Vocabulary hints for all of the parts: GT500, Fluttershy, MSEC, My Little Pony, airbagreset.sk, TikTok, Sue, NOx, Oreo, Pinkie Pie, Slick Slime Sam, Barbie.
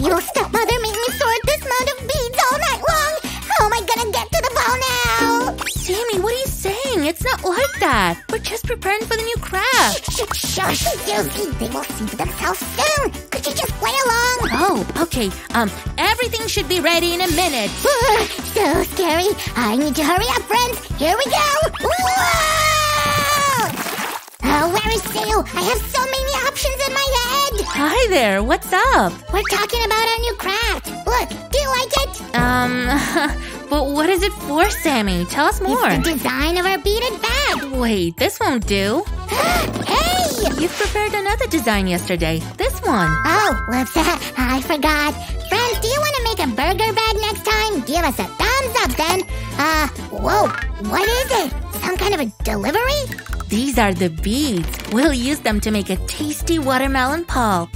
Your stepmother made me sort this amount of beads all night long! How am I gonna get to the ball now? Sammy, what are you saying? It's not like that! We're just preparing for the new craft! Shush, Susie! They will see for themselves soon! Could you just play along? Oh, okay. Everything should be ready in a minute! So scary! I need to hurry up, friends! Here we go! Whoa! Oh, where is Sue? I have so many options in my head! Hi there, what's up? We're talking about our new craft! Look, do you like it? But what is it for, Sammy? Tell us more! It's the design of our beaded bag! Wait, this won't do! Hey! You prepared another design yesterday. This one! Oh, whoops, I forgot! Friends, do you want to make a burger bag next time? Give us a thumbs up then! Whoa, what is it? Some kind of a delivery? These are the beads. We'll use them to make a tasty watermelon pulp.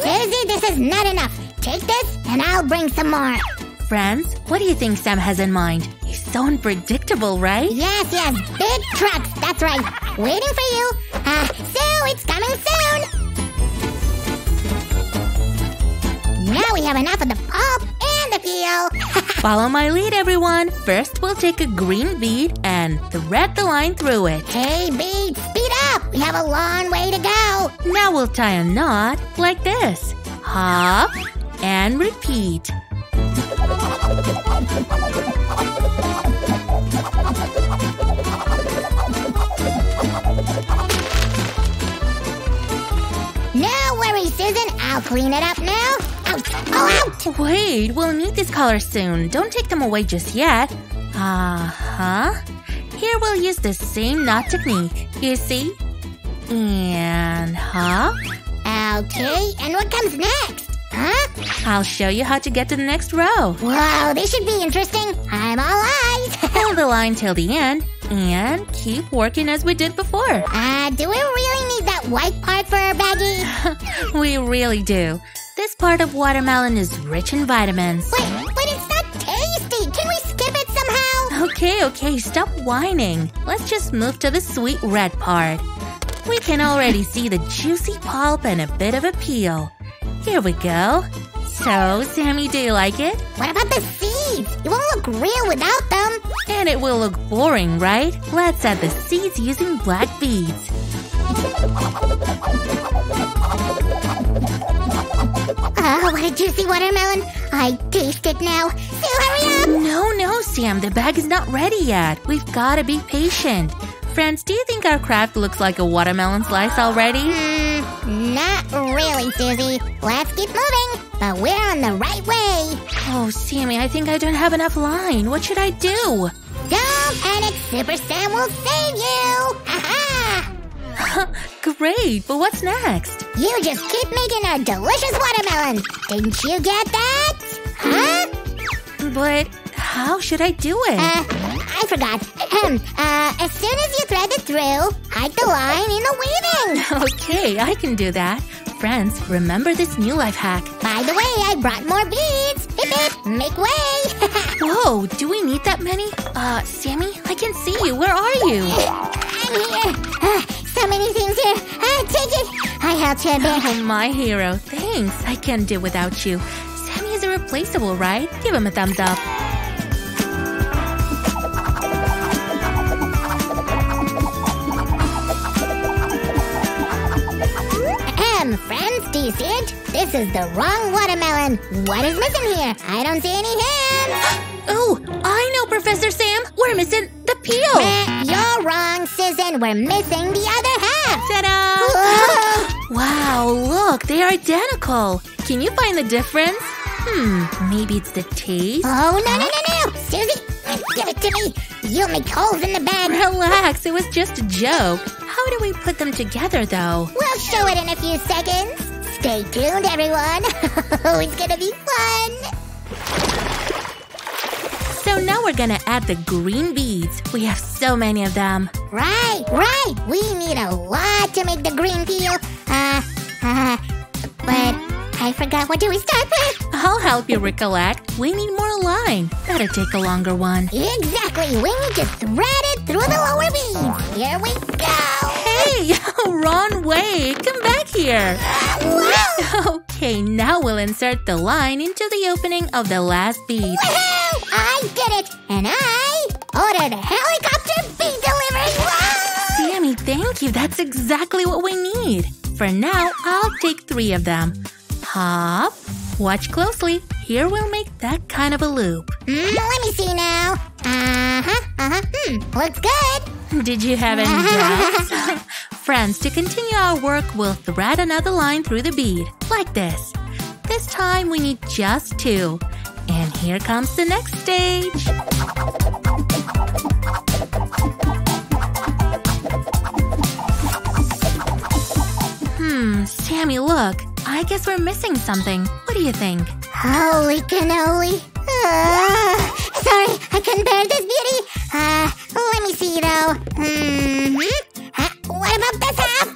Susie, this is not enough. Take this and I'll bring some more. Friends, what do you think Sam has in mind? He's so unpredictable, right? Yes, big trucks, that's right. Waiting for you. Sue, it's coming soon. Now we have enough of the pulp. Follow my lead, everyone. First, we'll take a green bead and thread the line through it. Hey, bead, speed up! We have a long way to go. Now we'll tie a knot like this. Hop and repeat. No worries, Susan. I'll clean it up now. Out. Wait, we'll need these colors soon. Don't take them away just yet. Here we'll use the same knot technique. You see? And hop. Okay, and what comes next? I'll show you how to get to the next row. Wow, this should be interesting. I'm all eyes. Hold the line till the end and keep working as we did before. Do we really need that white part for our baggie? We really do. This part of watermelon is rich in vitamins. But it's not tasty! Can we skip it somehow? Okay, stop whining. Let's just move to the sweet red part. We can already see the juicy pulp and a bit of a peel. Here we go. So, Sammy, do you like it? What about the seeds? It won't look real without them. And it will look boring, right? Let's add the seeds using black beads. Oh, what a juicy watermelon! I taste it now! So hurry up! No, Sam, the bag is not ready yet. We've gotta be patient. Friends, do you think our craft looks like a watermelon slice already? Not really, Susie. Let's keep moving, but we're on the right way! Oh, Sammy, I think I don't have enough line. What should I do? Don't panic! Super Sam will save you! Great, but what's next? You just keep making our delicious watermelon! Didn't you get that? But how should I do it? I forgot. As soon as you thread it through, hide the line in the weaving! Okay, I can do that. Friends, remember this new life hack. By the way, I brought more beads! Beep, make way! Whoa, do we need that many? Sammy, I can see you. Where are you? I'm here! So many things here! Take it! I helped you a bit. Oh, my hero. Thanks. I can't do without you. Sammy is irreplaceable, right? Give him a thumbs up. Friends, do you see it? This is the wrong watermelon. What is missing here? I don't see any hands. Oh, I know, Professor Sam. We're missing the peel. You're wrong, Susan. We're missing the other half. Ta-da! Wow, look, they are identical. Can you find the difference? Maybe it's the taste? Oh, no. Susie, give it to me. You'll make holes in the bag. Relax, it was just a joke. How do we put them together, though? We'll show it in a few seconds. Stay tuned, everyone. It's gonna be fun. So now we're gonna add the green beads. We have so many of them. Right. We need a lot to make the green peel. But I forgot what do we start with? I'll help you recollect. We need more line. Gotta take a longer one. Exactly. We need to thread it through the lower beads. Here we go. Hey! Wrong way! Come back here! Wow. Okay, now we'll insert the line into the opening of the last bead. Woohoo! I did it! And I ordered a helicopter bead delivery! Wow. Sammy, thank you! That's exactly what we need! For now, I'll take 3 of them. Pop. Watch closely. Here we'll make that kind of a loop. Let me see now. Looks good. Did you have any doubts? Friends, to continue our work, we'll thread another line through the bead. Like this. This time we need just 2. And here comes the next stage. Sammy, look. I guess we're missing something. What do you think? Holy cannoli! Sorry, I couldn't bear this beauty. Let me see though. What about this half?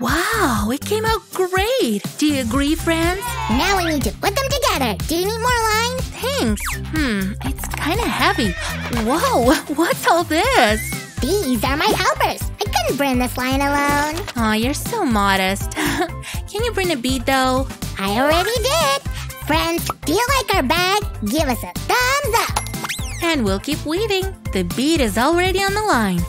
Wow, it came out great. Do you agree, friends? Now we need to put them together. Do you need more line? Thanks. It's kind of heavy. Whoa, what's all this? These are my helpers. I couldn't bring this line alone. Aw, you're so modest. Can you bring a bead, though? I already did. Friends, do you like our bag? Give us a thumbs up. And we'll keep weaving. The bead is already on the line.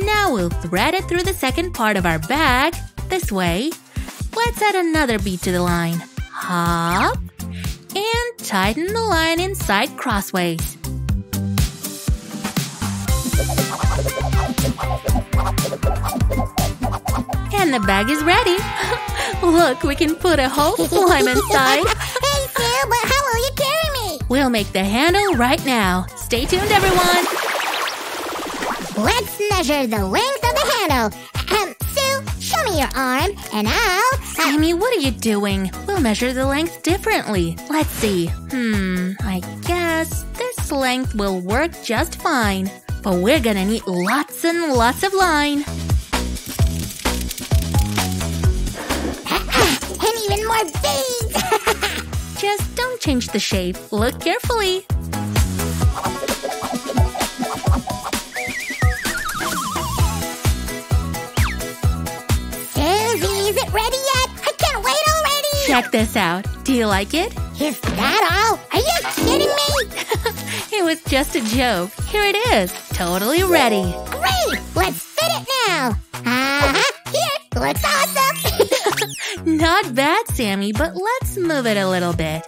Now we'll thread it through the second part of our bag. This way. Let's add another bead to the line. Hop. And tighten the line inside crossways. And the bag is ready. Look, we can put a whole slime inside. Hey, Sue, but how will you carry me? We'll make the handle right now. Stay tuned, everyone. Let's measure the length of the handle. Sue, show me your arm, and I'll… Sammy, what are you doing? We'll measure the length differently. Let's see. I guess this length will work just fine. But we're gonna need lots and lots of line. And even more beads! Just don't change the shape. Look carefully. Susie, is it ready yet? I can't wait already! Check this out. Do you like it? Is that all? Are you kidding me? It was just a joke. Here it is. Totally ready. Great! Let's fit it now. Here. Looks awesome. Not bad, Sammy, but let's move it a little bit.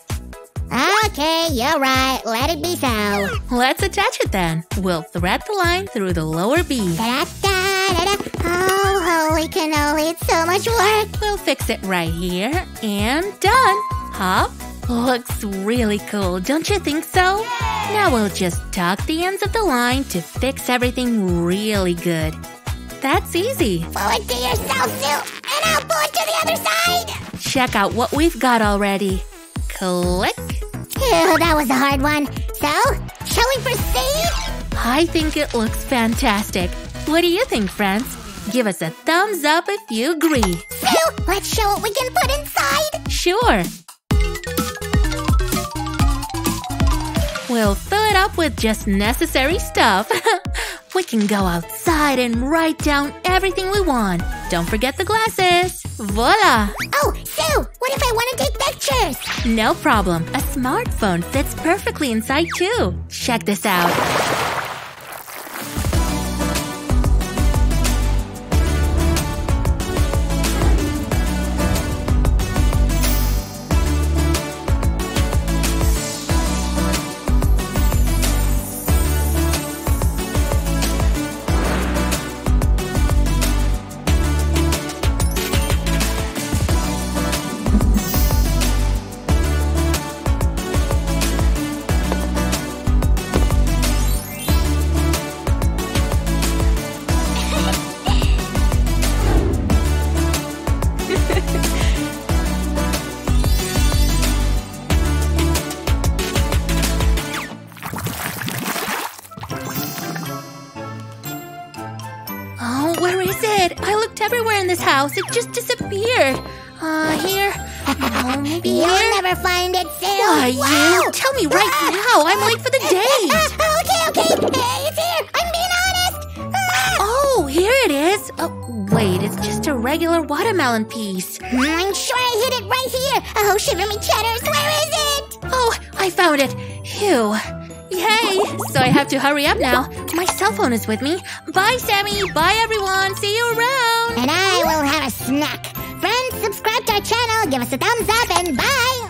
Okay, you're right. Let it be so. Let's attach it then. We'll thread the line through the lower bead. Oh, holy cannoli, it's so much work. We'll fix it right here. And done. Hop. Looks really cool, don't you think so? Yay! Now we'll just tuck the ends of the line to fix everything really good. That's easy. Pull it to yourself, Sue, and I'll pull it to the other side. Check out what we've got already. Click. Ew, that was a hard one. So, shall we proceed? I think it looks fantastic. What do you think, friends? Give us a thumbs up if you agree. Sue, let's show what we can put inside. Sure. We'll fill it up with just necessary stuff. We can go outside and write down everything we want. Don't forget the glasses. Voila! Oh, Sue! What if I want to take pictures? No problem. A smartphone fits perfectly inside too. Check this out. It just disappeared. Here. No, maybe you'll never find it, Sue. Why, wow. You? Tell me right now. I'm late for the date. Okay. Hey, it's here. I'm being honest. Oh, here it is. Wait, it's just a regular watermelon piece. I'm sure I hid it right here. Oh, shiver me chatters, where is it? Oh, I found it. Phew. Yay! So I have to hurry up now. My cell phone is with me. Bye, Sammy. Bye, everyone. See you around. And I will have a snack. Friends, subscribe to our channel. Give us a thumbs up and bye.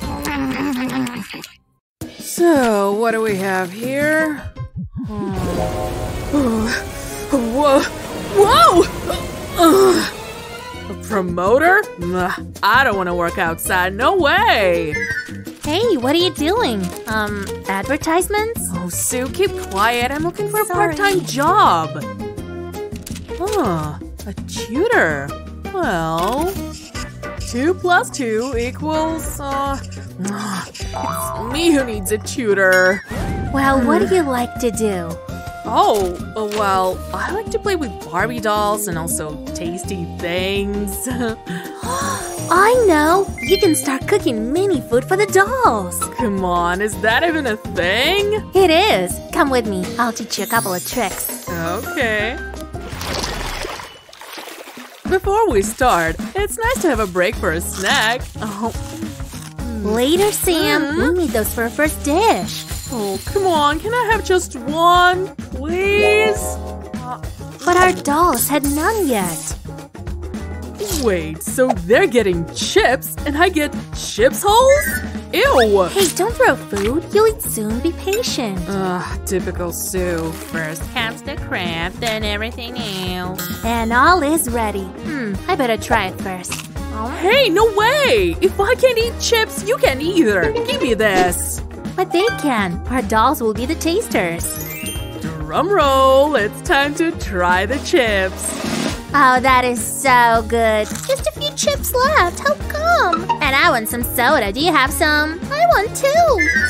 So, what do we have here? Whoa! Whoa! A promoter? I don't want to work outside. No way. Hey, what are you doing? Advertisements? Oh, Sue, keep quiet. I'm looking for a part-time job. Huh, a tutor. Well, 2 plus 2 equals, it's me who needs a tutor. Well, what do you like to do? Oh, well, I like to play with Barbie dolls and also tasty things. I know! You can start cooking mini food for the dolls! Come on, is that even a thing? It is! Come with me, I'll teach you a couple of tricks. Okay. Before we start, it's nice to have a break for a snack. Oh. Later, Sam. We'll need those for our first dish. Oh, come on, can I have just one? Please? But our dolls had none yet. Wait, so they're getting chips and I get chips holes? Ew! Hey, don't throw food. You'll eat soon. Be patient. Ugh, typical Sue. First comes the crab, then everything else. And all is ready. I better try it first. Hey, no way! If I can't eat chips, you can't either. Give me this. But they can. Our dolls will be the tasters. Drum roll. It's time to try the chips. Oh, that is so good. Just a few chips left. How come? And I want some soda. Do you have some? I want two.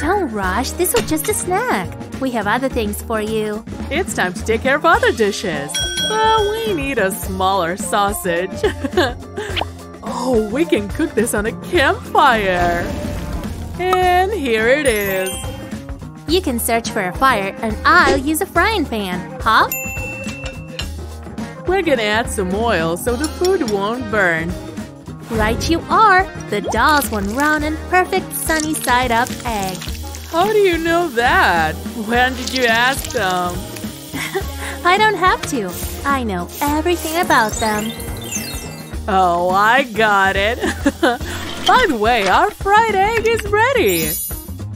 Don't rush. This was just a snack. We have other things for you. It's time to take care of other dishes. But we need a smaller sausage. Oh, we can cook this on a campfire. And here it is. You can search for a fire, and I'll use a frying pan. Huh? We're gonna add some oil so the food won't burn. Right you are! The dolls want round and perfect sunny side up egg. How do you know that? When did you ask them? I don't have to. I know everything about them. Oh, I got it. By the way, our fried egg is ready.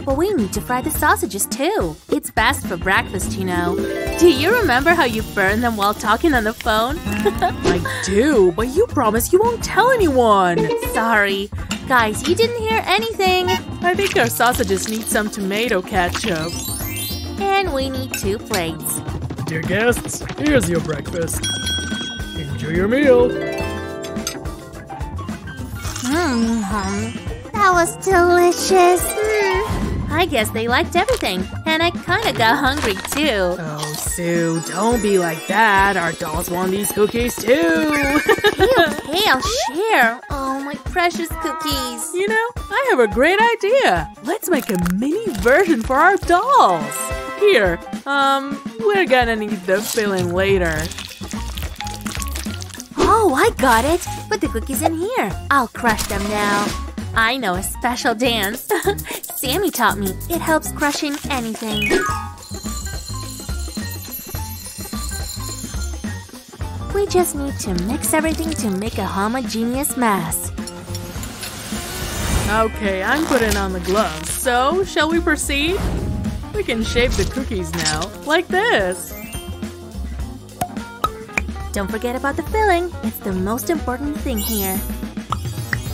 But we need to fry the sausages, too. It's best for breakfast, you know. Do you remember how you burned them while talking on the phone? I do, but you promised you won't tell anyone. Sorry. Guys, you didn't hear anything. I think our sausages need some tomato ketchup. And we need 2 plates. Dear guests, here's your breakfast. Enjoy your meal. That was delicious. I guess they liked everything, and I kinda got hungry too. Oh, Sue, don't be like that. Our dolls want these cookies too. Okay, I'll share. Oh, my precious cookies. You know, I have a great idea. Let's make a mini version for our dolls. Here, we're gonna need the filling later. Oh, I got it. Put the cookies in here. I'll crush them now. I know a special dance. Sammy taught me. It helps crushing anything. We just need to mix everything to make a homogeneous mass. Okay, I'm putting on the gloves. So, shall we proceed? We can shape the cookies now, like this. Don't forget about the filling. It's the most important thing here.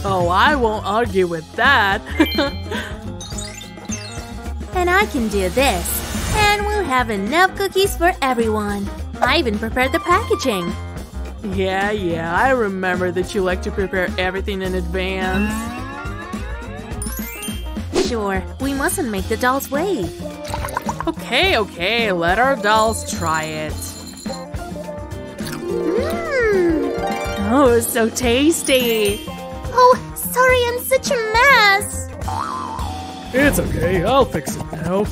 Oh, I won't argue with that. And I can do this. And we'll have enough cookies for everyone. I even prepared the packaging. Yeah, I remember that you like to prepare everything in advance. Sure, we mustn't make the dolls wait. Okay, let our dolls try it. Oh, so tasty. Oh, sorry, I'm such a mess. It's okay, I'll fix it now.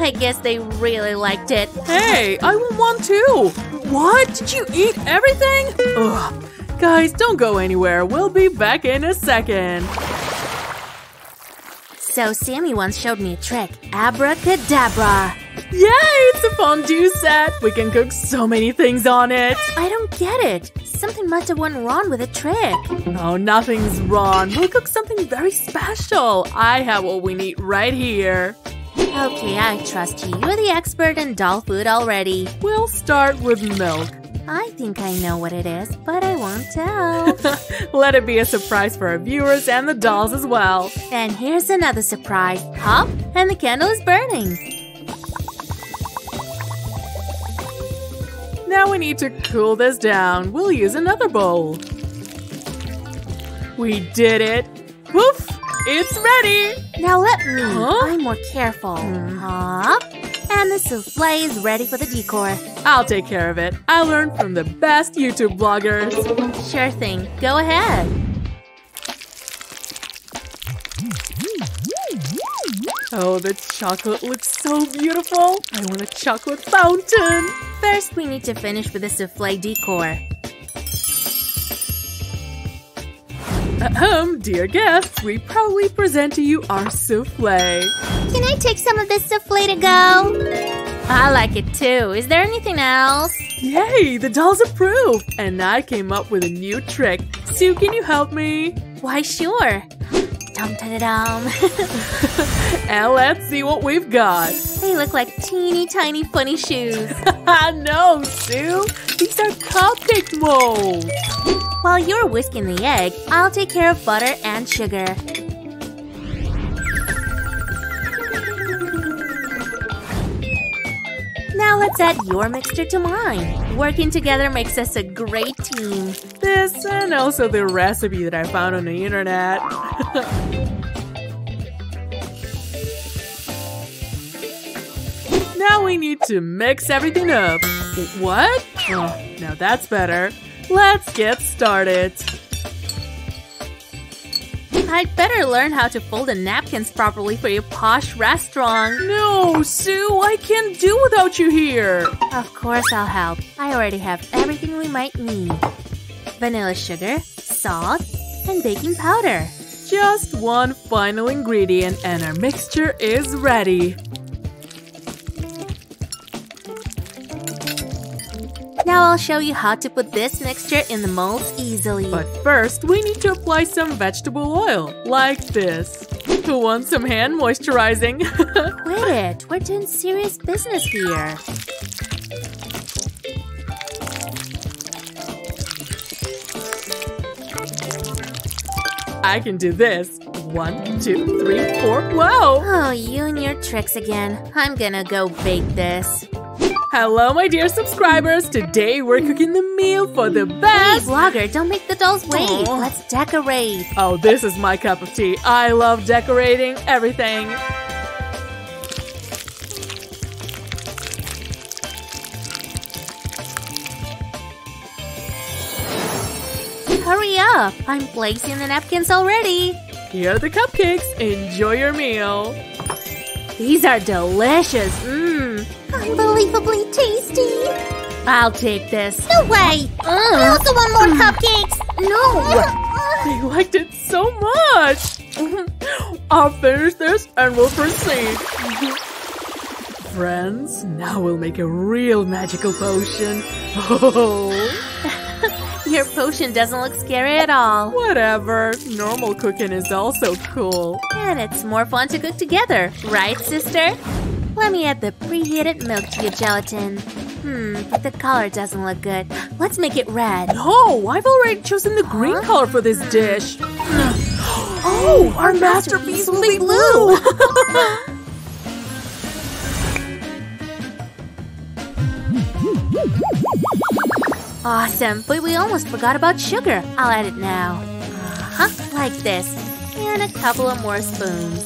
I guess they really liked it. Hey, I want one too. What? Did you eat everything? Ugh. Guys, don't go anywhere. We'll be back in a second. So Sammy once showed me a trick. Abracadabra. Yay! It's a fondue set. We can cook so many things on it. I don't get it. Something must have went wrong with the trick. Oh, nothing's wrong. We'll cook something very special. I have what we need right here. Okay, I trust you. You're the expert in doll food already. We'll start with milk. I think I know what it is, but I won't tell. Let it be a surprise for our viewers and the dolls as well. And here's another surprise. Hop, and the candle is burning. Now we need to cool this down. We'll use another bowl. We did it. Woof! It's ready! Now let me. I'm more careful. Hop. And the souffle is ready for the decor. I'll take care of it. I learned from the best YouTube bloggers. Sure thing. Go ahead. Oh, the chocolate looks so beautiful. I want a chocolate fountain. First, we need to finish with the souffle decor. Dear guests, we proudly present to you our souffle. Can I take some of this souffle to go? I like it too. Is there anything else? Yay, the dolls approve! And I came up with a new trick. Sue, can you help me? Why, sure. Dum-da-da-dum. And let's see what we've got. They look like teeny tiny funny shoes. I know, Sue. These are cupcake molds. While you're whisking the egg, I'll take care of butter and sugar. Now let's add your mixture to mine. Working together makes us a great team. This and also the recipe that I found on the internet. Now we need to mix everything up. What? Oh, now that's better. Let's get started. I'd better learn how to fold the napkins properly for your posh restaurant. No, Sue, I can't do without you here. Of course I'll help. I already have everything we might need. Vanilla sugar, salt, and baking powder. Just one final ingredient and our mixture is ready. Now I'll show you how to put this mixture in the molds easily. But first, we need to apply some vegetable oil, like this. Who wants some hand moisturizing? Quit it! We're doing serious business here. I can do this. 1, 2, 3, 4, whoa! Oh, you and your tricks again. I'm gonna go bake this. Hello, my dear subscribers! Today we're cooking the meal for the best! Hey, vlogger, don't make the dolls wait! Aww. Let's decorate! Oh, this is my cup of tea. I love decorating everything! Hurry up! I'm placing the napkins already! Here are the cupcakes! Enjoy your meal! These are delicious! Mmm! Unbelievably tasty! I'll take this. No way! I also want more cupcakes! No! They liked it so much! I'll finish this and we'll proceed. Friends, now we'll make a real magical potion. Oh! Your potion doesn't look scary at all. Whatever. Normal cooking is also cool. And it's more fun to cook together. Right, sister? Let me add the preheated milk to your gelatin. But the color doesn't look good. Let's make it red. No, I've already chosen the green color for this dish. Oh, our masterpiece will be blue. Awesome, but we almost forgot about sugar. I'll add it now. Like this. And a couple of more spoons.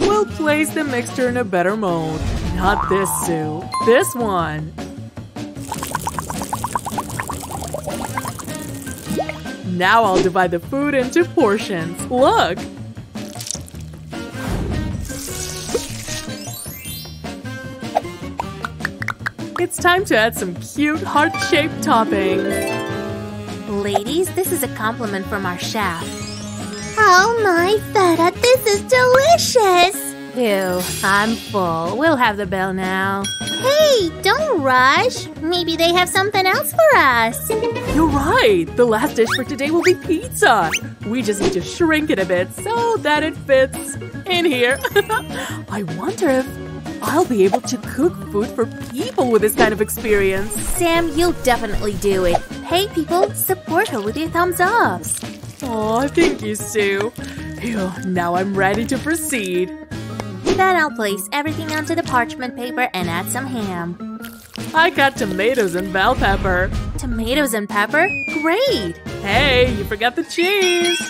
We'll place the mixture in a better mold. Not this, Sue. This one. Now I'll divide the food into portions. Look! It's time to add some cute heart-shaped toppings. Ladies, this is a compliment from our chef. Oh my feta, this is delicious! Ew, I'm full. We'll have the bill now. Hey, don't rush. Maybe they have something else for us. You're right. The last dish for today will be pizza. We just need to shrink it a bit so that it fits in here. I wonder if I'll be able to cook food for people with this kind of experience. Sam, you'll definitely do it. Hey, people, support her with your thumbs-ups. Aw, thank you, Sue. Ew, now I'm ready to proceed. Then I'll place everything onto the parchment paper and add some ham. I got tomatoes and bell pepper. Tomatoes and pepper? Great! Hey, you forgot the cheese!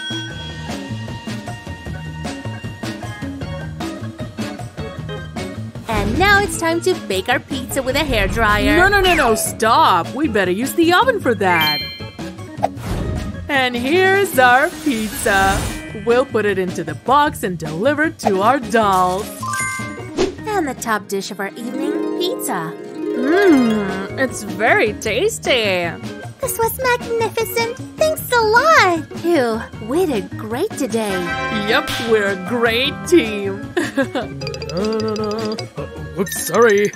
And now it's time to bake our pizza with a hairdryer. No, stop! We better use the oven for that. And here's our pizza. We'll put it into the box and deliver it to our dolls. And the top dish of our evening, pizza. Mmm, it's very tasty. This was magnificent. Thanks a lot. Ew, we did great today. Yep, we're a great team. Whoops, sorry.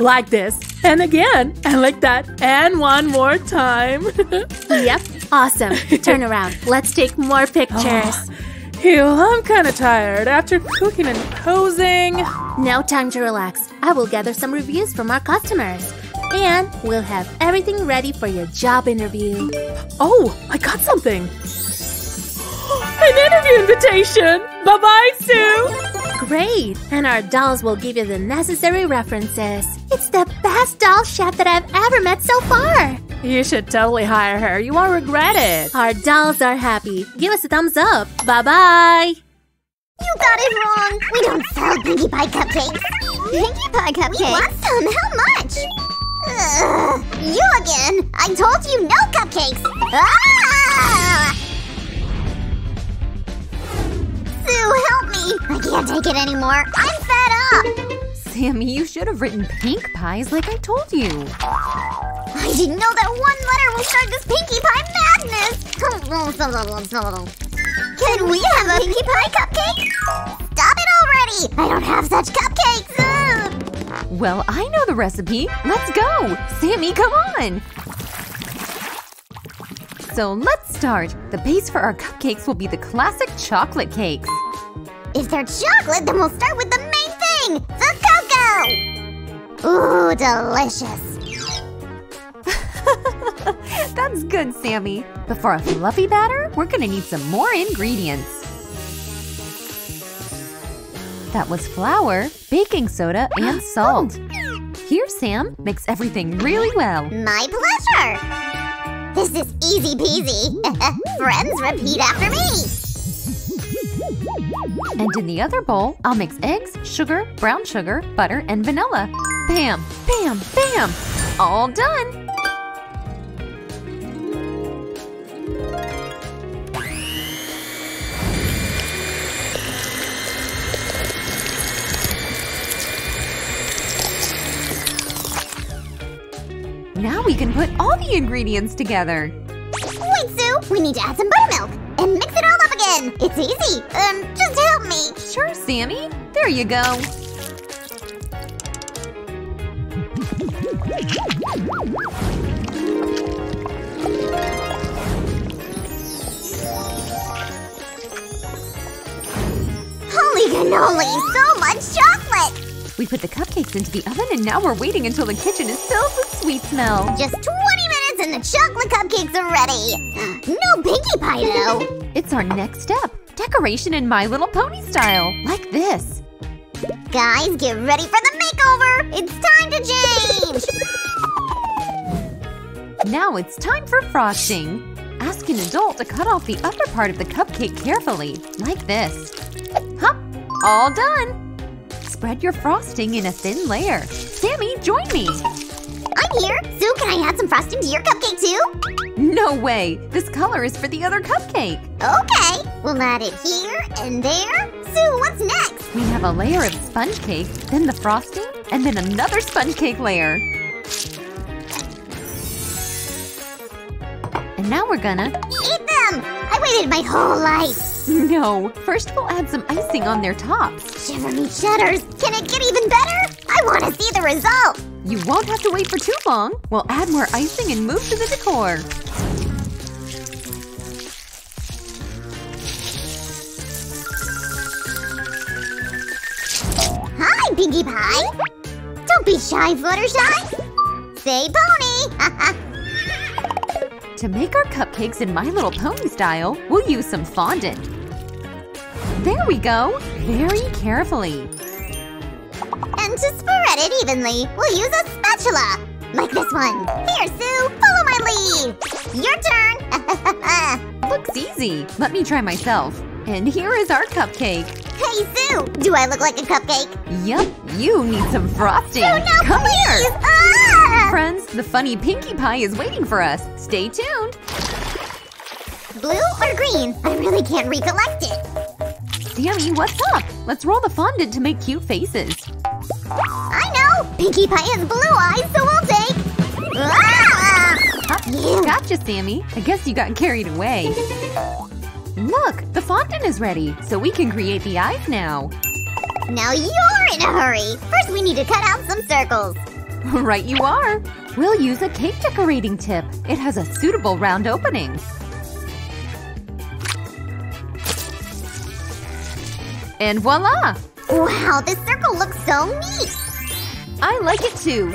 Like this, and again, and like that, and one more time. Yep, awesome. Turn around. Let's take more pictures. Ew, I'm kind of tired after cooking and posing. Now time to relax. I will gather some reviews from our customers. And we'll have everything ready for your job interview. Oh, I got something. An interview invitation. Bye-bye, Sue. Great! And our dolls will give you the necessary references. It's the best doll chef that I've ever met so far! You should totally hire her. You won't regret it. Our dolls are happy. Give us a thumbs up. Bye-bye! You got it wrong! We don't sell Pinkie Pie cupcakes! Pinkie Pie cupcakes? We want some! How much? Ugh, you again! I told you no cupcakes! Ah! Sue, help me! I can't take it anymore. I'm fed up! Sam, you should have written pink pies like I told you. I didn't know that one letter will start this Pinkie Pie madness! Can we have a Pinkie Pie cupcake? Stop it already! I don't have such cupcakes! Ugh. Well, I know the recipe. Let's go! Sammy, come on! So let's start! The base for our cupcakes will be the classic chocolate cakes. If they're chocolate, then we'll start with the main thing! The cocoa! Ooh, delicious! That's good, Sammy. But for a fluffy batter, we're gonna need some more ingredients. That was flour, baking soda, and salt. Here, Sam, mix everything really well. My pleasure! This is easy peasy. Friends, repeat after me. And in the other bowl, I'll mix eggs, sugar, brown sugar, butter, and vanilla. Bam, bam, bam. All done. Now we can put all the ingredients together! Wait, Sue! We need to add some buttermilk! And mix it all up again! It's easy! Just help me! Sure, Sammy! There you go! Holy cannoli! So much chocolate! We put the cupcakes into the oven and now we're waiting until the kitchen is filled with sweet smell. Just 20 minutes and the chocolate cupcakes are ready. No Pinkie Pie though. It's our next step. Decoration in My Little Pony style. Like this. Guys, get ready for the makeover. It's time to change. Now it's time for frosting. Ask an adult to cut off the upper part of the cupcake carefully. Like this. Hup! All done. Spread your frosting in a thin layer. Sammy, join me! I'm here! Sue, can I add some frosting to your cupcake too? No way! This color is for the other cupcake! Okay! We'll add it here and there. Sue, what's next? We have a layer of sponge cake, then the frosting, and then another sponge cake layer. And now we're gonna… eat them! I waited my whole life! No, first we'll add some icing on their tops. Shiver me cheddars! Can it get even better? I want to see the result! You won't have to wait for too long. We'll add more icing and move to the decor. Hi, Pinkie Pie! Don't be shy, Fluttershy! Say pony! To make our cupcakes in My Little Pony style, we'll use some fondant. There we go! Very carefully. And to spread it evenly, we'll use a spatula. Like this one. Here, Sue, follow my lead. Your turn. Looks easy. Let me try myself. And here is our cupcake. Hey, Sue, do I look like a cupcake? Yup, you need some frosting. Sue, no, come please. Here. Friends, the funny Pinkie Pie is waiting for us. Stay tuned. Blue or green? I really can't recollect it. Sammy, what's up? Let's roll the fondant to make cute faces. I know! Pinkie Pie has blue eyes, so we'll take… ah! Gotcha, Sammy. I guess you got carried away. Look, the fondant is ready, so we can create the eyes now. Now you're in a hurry. First we need to cut out some circles. Right you are! We'll use a cake decorating tip. It has a suitable round opening. And voila! Wow, this circle looks so neat! I like it too!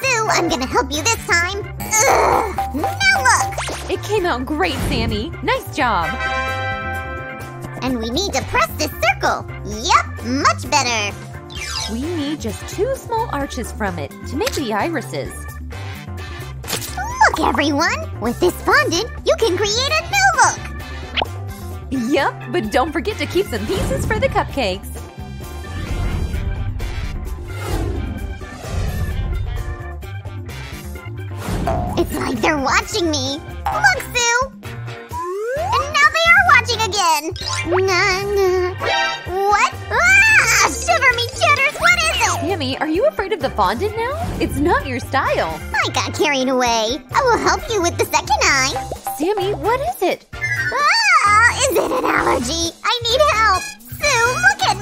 Sue, I'm gonna help you this time! Ugh, now look! It came out great, Sammy! Nice job! And we need to press this circle! Yep, much better! We need just two small arches from it to make the irises. Look, everyone! With this fondant, you can create a new look! Yep, but don't forget to keep some pieces for the cupcakes. It's like they're watching me! Look, Sue! And now they are watching again! Nah. What? Ah! Shiver me cheddars! Sammy, are you afraid of the fondant now? It's not your style. I got carried away. I will help you with the second eye. Sammy, what is it? Ah, is it an allergy? I need help.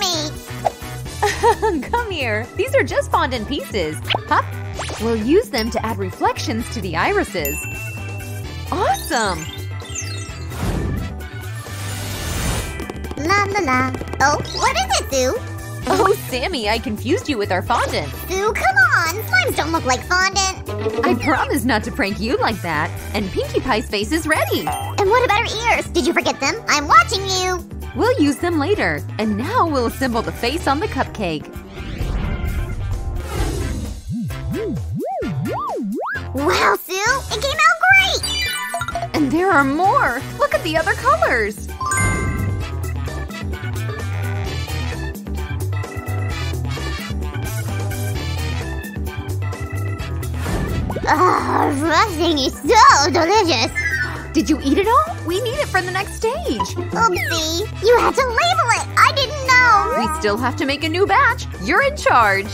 Sue, look at me. Come here. These are just fondant pieces. Pop. We'll use them to add reflections to the irises. Awesome. La la la. Oh, what is it, Sue? Oh, Sammy, I confused you with our fondant. Sue, come on! Slimes don't look like fondant. I promise not to prank you like that. And Pinkie Pie's face is ready. And what about her ears? Did you forget them? I'm watching you. We'll use them later. And now we'll assemble the face on the cupcake. Wow, Sue! It came out great! And there are more! Look at the other colors! Oh, frosting is so delicious! Did you eat it all? We need it for the next stage! Oopsie! You had to label it! I didn't know! We still have to make a new batch! You're in charge!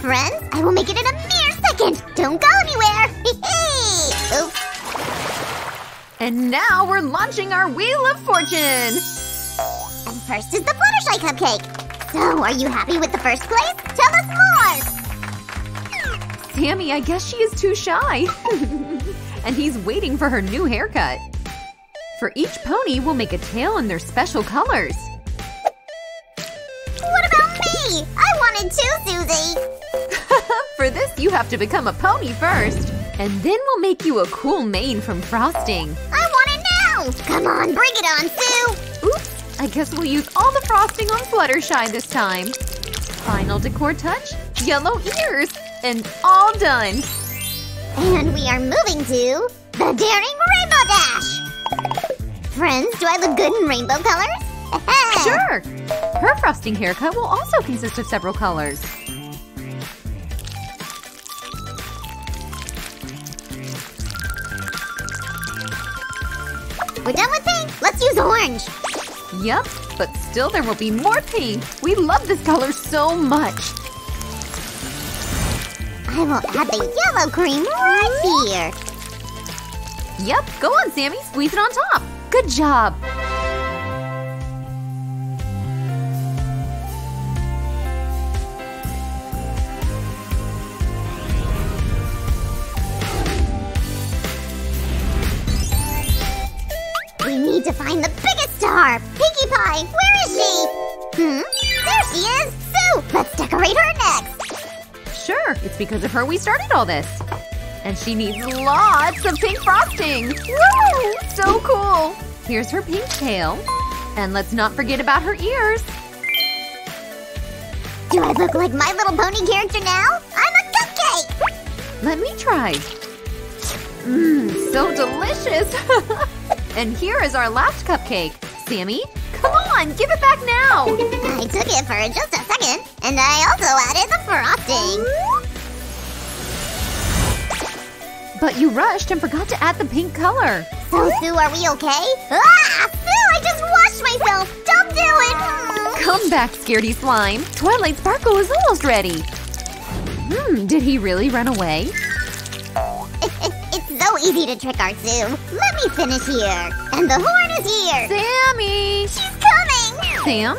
Friends, I will make it in a mere second! Don't go anywhere! Hee-hee! Oops! And now we're launching our Wheel of Fortune! And first is the Fluttershy cupcake! So, are you happy with the first place? Tell us more! Sammy, I guess she is too shy. And he's waiting for her new haircut. For each pony, we'll make a tail in their special colors. What about me? excited too, Susie! For this, you have to become a pony first. And then we'll make you a cool mane from frosting. I want it now! Come on, bring it on, Sue! Oops, I guess we'll use all the frosting on Fluttershy this time. Final decor touch, yellow ears! And all done! And we are moving to… the Daring Rainbow Dash! Friends, do I look good in rainbow colors? Sure! Her frosting haircut will also consist of several colors. We're done with pink! Let's use orange! Yep, but still there will be more pink! We love this color so much! I will add the yellow cream right here! Yep, go on, Sammy! Squeeze it on top! Good job! We need to find the biggest star! Pinkie Pie, where is she? There she is! Sue! Let's decorate her next! Sure, it's because of her we started all this. And she needs lots of pink frosting! Woo! So cool! Here's her pink tail. And let's not forget about her ears! Do I look like My Little Pony character now? I'm a cupcake! Let me try. Mmm, so delicious! And here is our last cupcake. Sammy, come on, give it back now! I took it for just a second, and I also added the frosting. But you rushed and forgot to add the pink color. So, Sue, are we okay? Ah! Sue, I just washed myself! Don't do it! Come back, Scaredy Slime. Twilight Sparkle is almost ready. Did he really run away? So easy to trick our Sue. Let me finish here. And the horn is here. Sammy! She's coming! Sam?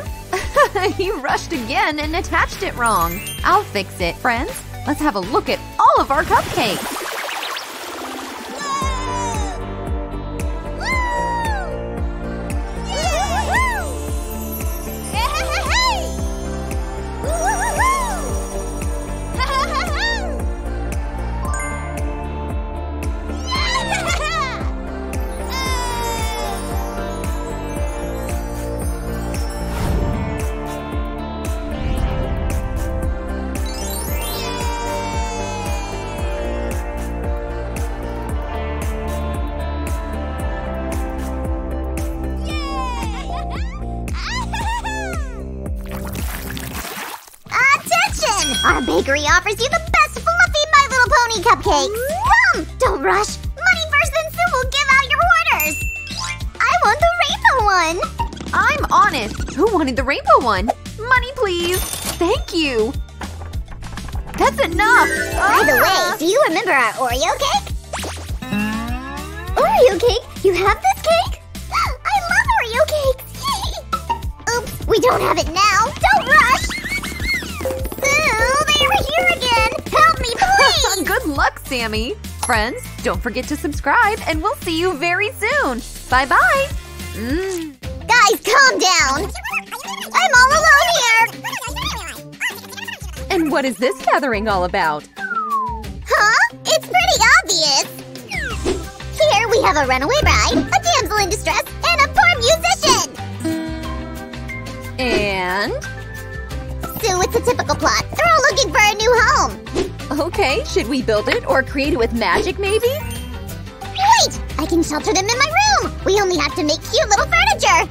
He rushed again and attached it wrong. I'll fix it, friends. Let's have a look at all of our cupcakes. Woo! Woo! Yeah! Hey! Woo! Our bakery offers you the best fluffy My Little Pony cupcakes! Come! Don't rush! Money first, then Sue will give out your orders! I want the rainbow one! I'm honest! Who wanted the rainbow one? Money, please! Thank you! That's enough! By the way, do you remember our Oreo cake? Oreo cake? You have this cake? I love Oreo cakes! Oops, we don't have it now! Don't rush! Here again! Help me, please! Good luck, Sammy! Friends, don't forget to subscribe and we'll see you very soon! Bye-bye! Guys, calm down! I'm all alone here! And what is this gathering all about? Huh? It's pretty obvious! Here we have a runaway bride, a damsel in distress, and a poor musician! And… Sue, it's a typical plot. They're all looking for a new home. Okay, should we build it or create it with magic, maybe? Wait! I can shelter them in my room! We only have to make cute little furniture!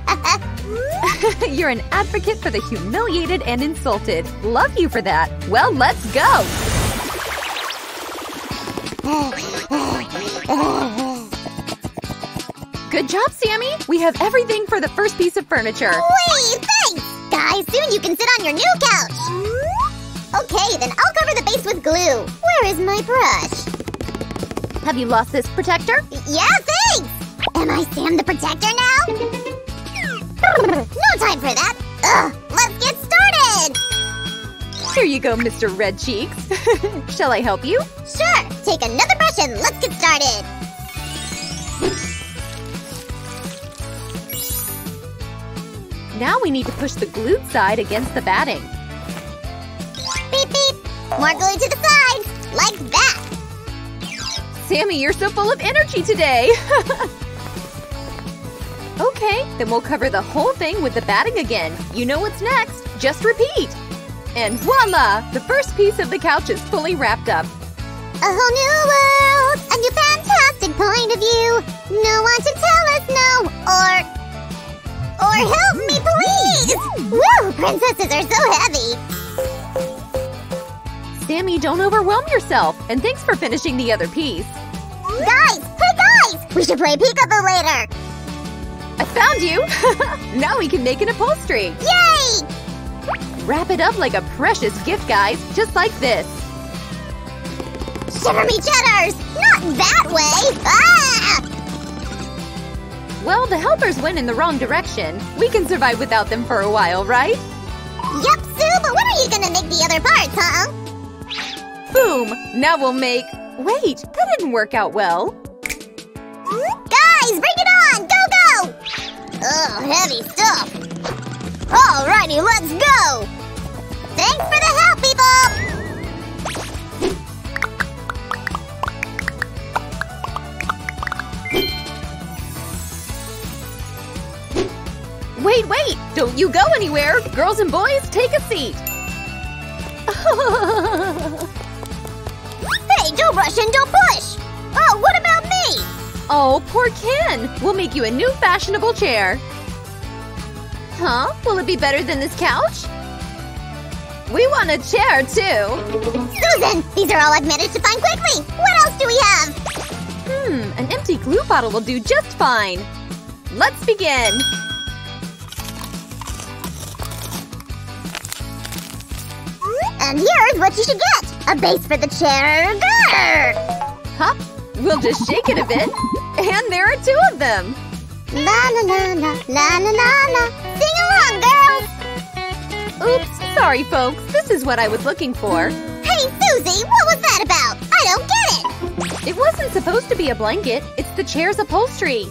You're an advocate for the humiliated and insulted. Love you for that. Well, let's go! Good job, Sammy! We have everything for the first piece of furniture. Wait, thanks! Guys, soon you can sit on your new couch! Okay, then I'll cover the base with glue. Where is my brush? Have you lost this protector? Yeah, thanks! Am I Sam the Protector now? No time for that! Ugh, let's get started! Here you go, Mr. Red Cheeks. Shall I help you? Sure! Take another brush and let's get started! Now we need to push the glued side against the batting. More glue to the sides! Like that! Sammy, you're so full of energy today! Okay, then we'll cover the whole thing with the batting again. You know what's next. Just repeat. And voila! The first piece of the couch is fully wrapped up. A whole new world! A new fantastic point of view! No one to tell us no! Or help me, please! Woo! Princesses are so heavy! Sammy, don't overwhelm yourself! And thanks for finishing the other piece. Guys! Hey, guys! We should play peekaboo later! I found you! Now we can make an upholstery! Yay! Wrap it up like a precious gift, guys! Just like this! Shiver me cheddars! Not that way! Ah! Well, the helpers went in the wrong direction. We can survive without them for a while, right? Yep, Sue, but when are you gonna make the other parts, huh? Boom! Now we'll make… Wait, that didn't work out well. Guys, bring it on! Go, go! Ugh, heavy stuff. Alrighty, let's go! Thanks for the help, people! Wait, wait! Don't you go anywhere! Girls and boys, take a seat! Hey, don't rush and don't push! Oh, what about me? Oh, poor Ken! We'll make you a new fashionable chair. Huh? Will it be better than this couch? We want a chair, too! Susan! These are all I've managed to find quickly! What else do we have? An empty glue bottle will do just fine! Let's begin! And here's what you should get! A base for the chair… Grr! Hop! We'll just shake it a bit. And there are two of them! La-na-na-na, la-na-na-na. Sing along, girls! Oops, sorry folks. This is what I was looking for. Hey, Susie! What was that about? I don't get it! It wasn't supposed to be a blanket. It's the chair's upholstery.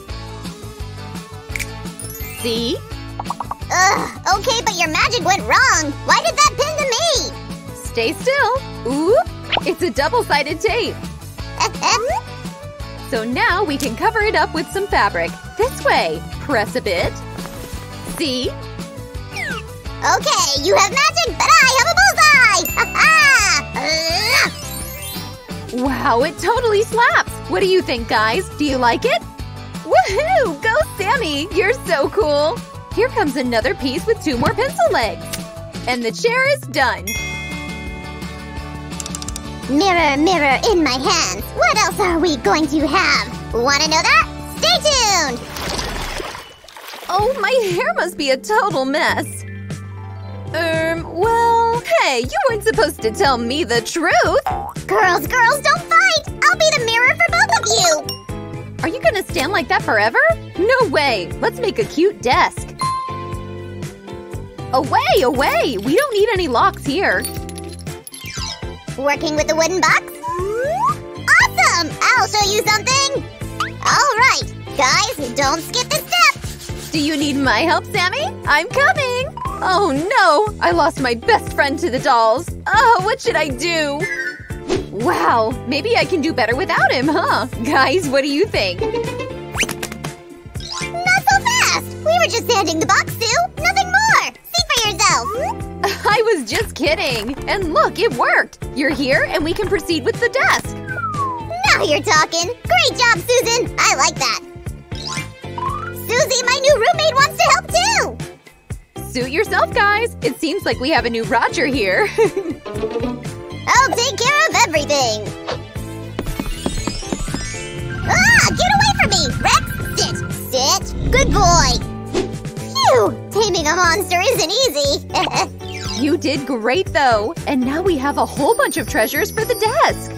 See? Ugh, okay, but your magic went wrong! Why did that pin to me? Stay still! Oop! It's a double-sided tape! So now we can cover it up with some fabric. This way! Press a bit. See? Okay, you have magic, but I have a bullseye! Ha-ha! Wow, it totally slaps! What do you think, guys? Do you like it? Woohoo! Go, Sammy! You're so cool! Here comes another piece with two more pencil legs! And the chair is done! Mirror, mirror in my hands, what else are we going to have? Wanna know that? Stay tuned! Oh, my hair must be a total mess. Well, hey, you weren't supposed to tell me the truth! Girls, girls, don't fight! I'll be the mirror for both of you! Are you gonna stand like that forever? No way! Let's make a cute desk. Away, away! We don't need any locks here. Working with the wooden box? Awesome! I'll show you something! Alright! Guys, don't skip the steps! Do you need my help, Sammy? I'm coming! Oh no! I lost my best friend to the dolls! Oh, what should I do? Wow! Maybe I can do better without him, huh? Guys, what do you think? Not so fast! We were just handing the box, Sue! Nothing more! See for yourself! I was just kidding! And look, it worked! You're here, and we can proceed with the desk! Now you're talking! Great job, Susan! I like that! Susie, my new roommate wants to help too! Suit yourself, guys! It seems like we have a new Roger here! I'll take care of everything! Ah! Get away from me! Rex! Sit! Sit! Good boy! Phew! Taming a monster isn't easy! You did great, though! And now we have a whole bunch of treasures for the desk!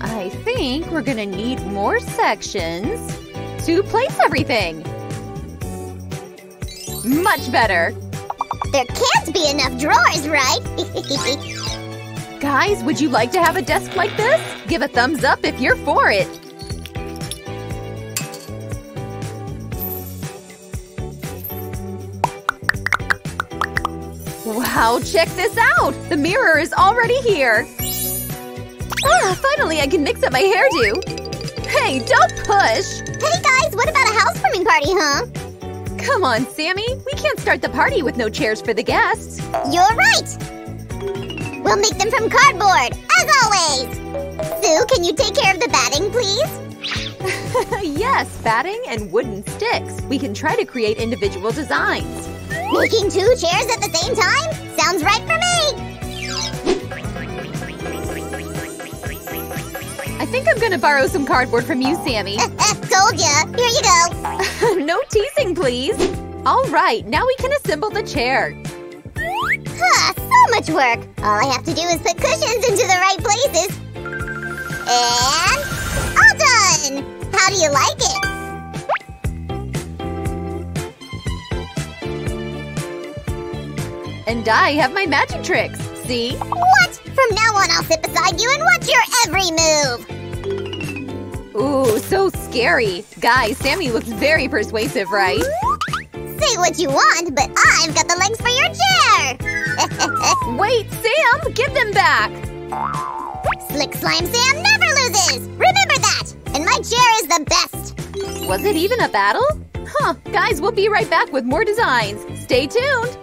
I think we're gonna need more sections to place everything! Much better! There can't be enough drawers, right? Guys, would you like to have a desk like this? Give a thumbs up if you're for it! Wow, check this out! The mirror is already here! Ah, finally I can mix up my hairdo! Hey, don't push! Hey guys, what about a housewarming party, huh? Come on, Sammy! We can't start the party with no chairs for the guests! You're right! We'll make them from cardboard, as always! Sue, can you take care of the batting, please? Yes, batting and wooden sticks. We can try to create individual designs. Making 2 chairs at the same time? Sounds right for me! I think I'm gonna borrow some cardboard from you, Sammy. Told ya! Here you go! No teasing, please! Alright, now we can assemble the chair. Huh, so much work! All I have to do is put cushions into the right places. And… all done! How do you like it? And I have my magic tricks, see? What? From now on I'll sit beside you and watch your every move! Ooh, so scary! Guys, Sammy looks very persuasive, right? Say what you want, but I've got the legs for your chair! Wait, Sam! Give them back! Slick Slime Sam never loses! Remember that! And my chair is the best! Was it even a battle? Huh, guys, we'll be right back with more designs! Stay tuned!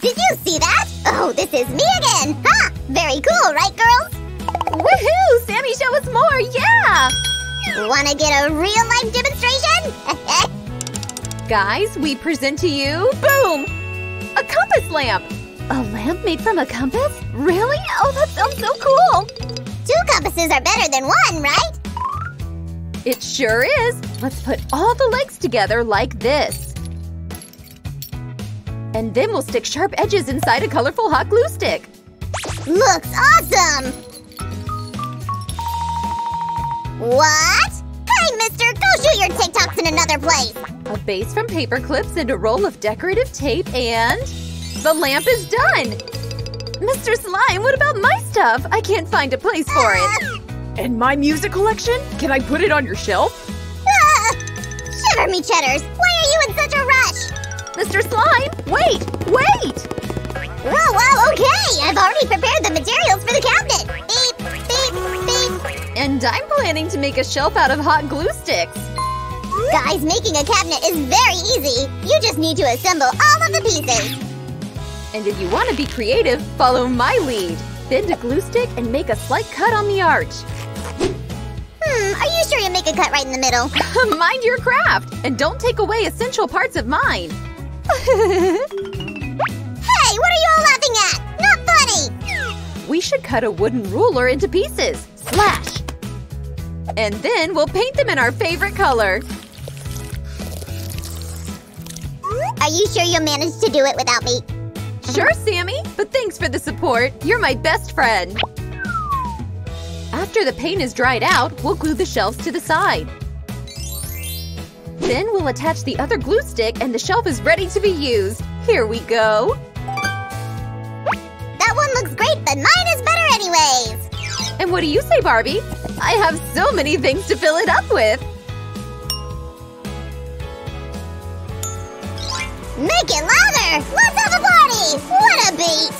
Did you see that? Oh, this is me again! Ha! Very cool, right, girls? Woohoo! Sammy, show us more! Yeah! Wanna get a real-life demonstration? Guys, we present to you… boom! A compass lamp! A lamp made from a compass? Really? Oh, that sounds so cool! 2 compasses are better than 1, right? It sure is! Let's put all the legs together like this. And then we'll stick sharp edges inside a colorful hot glue stick. Looks awesome! What? Hey, mister, go shoot your TikToks in another place! A base from paper clips and a roll of decorative tape and… the lamp is done! Mr. Slime, what about my stuff? I can't find a place for it. And my music collection? Can I put it on your shelf? Shiver me cheddars! Why are you in such a rush? Mr. Slime! Wait! Wait! Whoa, whoa, okay! I've already prepared the materials for the cabinet! Beep, beep, beep! And I'm planning to make a shelf out of hot glue sticks! Guys, making a cabinet is very easy! You just need to assemble all of the pieces! And if you want to be creative, follow my lead! Bend a glue stick and make a slight cut on the arch. Are you sure you make a cut right in the middle? Mind your craft! And don't take away essential parts of mine! Hey, what are you all laughing at? Not funny! We should cut a wooden ruler into pieces. Slash! And then we'll paint them in our favorite color. Are you sure you'll manage to do it without me? Sure, Sammy! But thanks for the support! You're my best friend! After the paint is dried out, we'll glue the shelves to the side. Then we'll attach the other glue stick and the shelf is ready to be used. Here we go! That one looks great, but mine is better anyways! And what do you say, Barbie? I have so many things to fill it up with! Make it louder! Let's have a party! What a beat!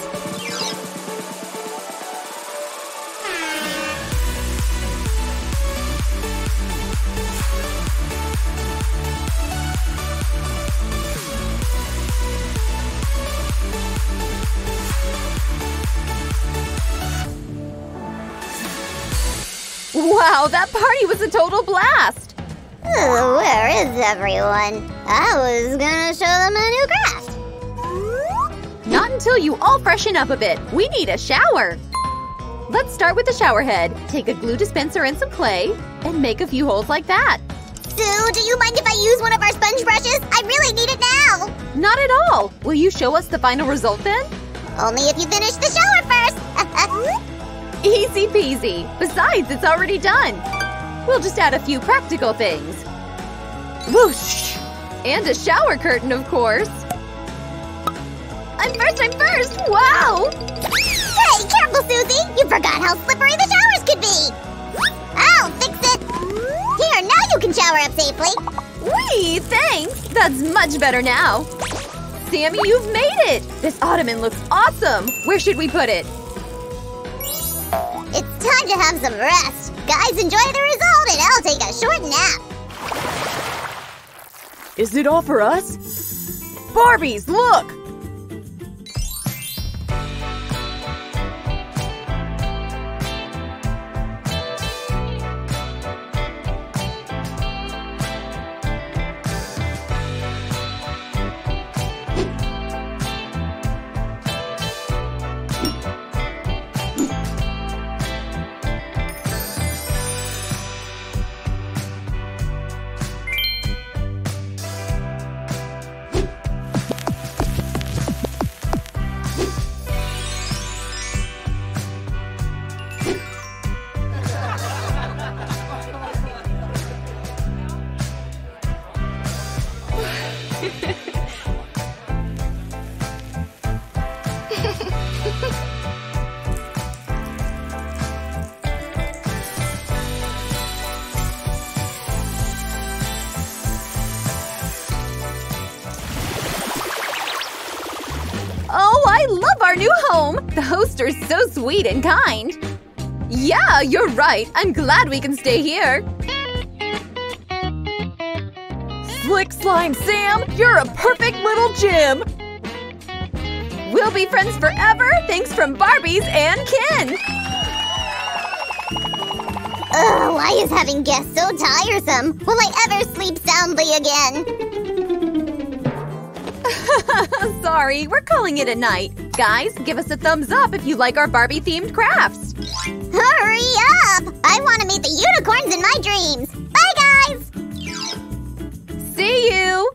Wow, that party was a total blast! Oh, where is everyone? I was gonna show them a new craft! Not until you all freshen up a bit. We need a shower! Let's start with the shower head. Take a glue dispenser and some clay, and make a few holes like that. Sue, do you mind if I use one of our sponge brushes? I really need it now! Not at all! Will you show us the final result then? Only if you finish the shower first! Easy peasy! Besides, it's already done! We'll just add a few practical things. Whoosh! And a shower curtain, of course! I'm first! Wow! Hey, careful, Susie! You forgot how slippery the showers could be! I'll fix it! Here, now you can shower up safely! Whee! Thanks! That's much better now! Sammy, you've made it! This ottoman looks awesome! Where should we put it? It's time to have some rest. Guys, enjoy the result and I'll take a short nap. Is it all for us? Barbies, look! Our new home! The hosts are so sweet and kind! Yeah, you're right! I'm glad we can stay here! Slick Slime Sam, you're a perfect little gem! We'll be friends forever! Thanks from Barbies and Ken! Ugh, why is having guests so tiresome? Will I ever sleep soundly again? Sorry, we're calling it a night! Guys, give us a thumbs up if you like our Barbie-themed crafts! Hurry up! I want to meet the unicorns in my dreams! Bye, guys! See you!